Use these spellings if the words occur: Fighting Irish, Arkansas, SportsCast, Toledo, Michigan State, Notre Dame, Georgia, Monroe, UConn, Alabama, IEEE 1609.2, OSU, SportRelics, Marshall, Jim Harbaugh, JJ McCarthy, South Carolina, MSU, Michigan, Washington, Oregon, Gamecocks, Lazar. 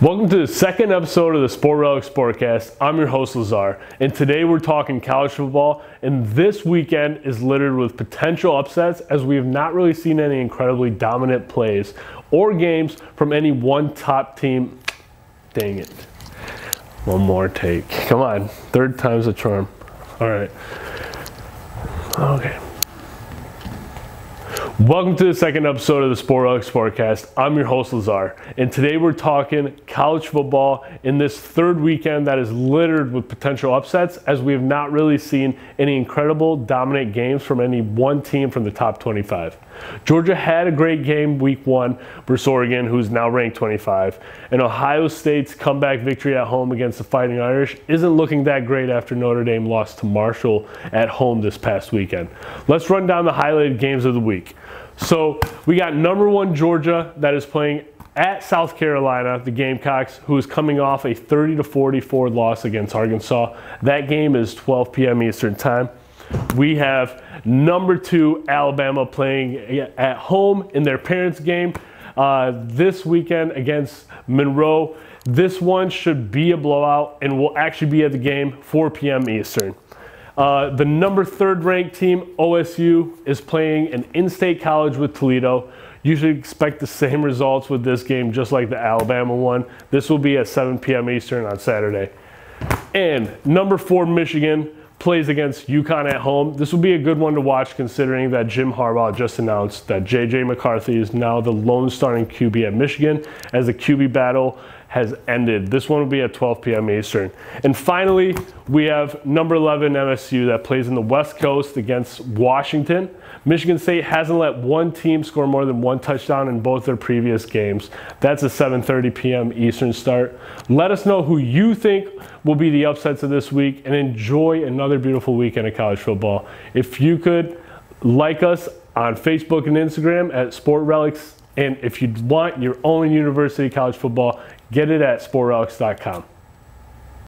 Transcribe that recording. Welcome to the second episode of the SportRelics Sportcast. I'm your host, Lazar, and today we're talking college football, and this weekend is littered with potential upsets as we have not really seen any incredibly dominant plays or games from any one top team. Dang it. One more take. Come on. Third time's a charm. All right. Okay. Welcome to the second episode of the SportRelics Sportcast. I'm your host, Lazar, and today we're talking college football in this third weekend that is littered with potential upsets as we have not really seen any incredible dominant games from any one team from the top 25. Georgia had a great game week one versus Oregon, who's now ranked 25, and Ohio State's comeback victory at home against the Fighting Irish isn't looking that great after Notre Dame lost to Marshall at home this past weekend. Let's run down the highlighted games of the week. So we got #1 Georgia that is playing at South Carolina, the Gamecocks, who is coming off a 30-44 loss against Arkansas. That game is 12 p.m. Eastern time. We have #2 Alabama playing at home in their parents' game this weekend against Monroe. This one should be a blowout and will actually be at the game 4 p.m. Eastern. The #3 ranked team, OSU, is playing an in-state college with Toledo. You should expect the same results with this game, just like the Alabama one. This will be at 7 p.m. Eastern on Saturday. And #4 Michigan plays against UConn at home. This will be a good one to watch considering that Jim Harbaugh just announced that JJ McCarthy is now the lone starting QB at Michigan as the QB battle has ended. This one will be at 12 p.m. Eastern. And finally, we have #11 MSU that plays in the West Coast against Washington. Michigan State hasn't let one team score more than one touchdown in both their previous games. That's a 7:30 p.m. Eastern start. Let us know who you think will be the upsets of this week and enjoy another beautiful weekend of college football. If you could like us on Facebook and Instagram at SportRelics, and if you want your own university college football, get it at sportrelics.com.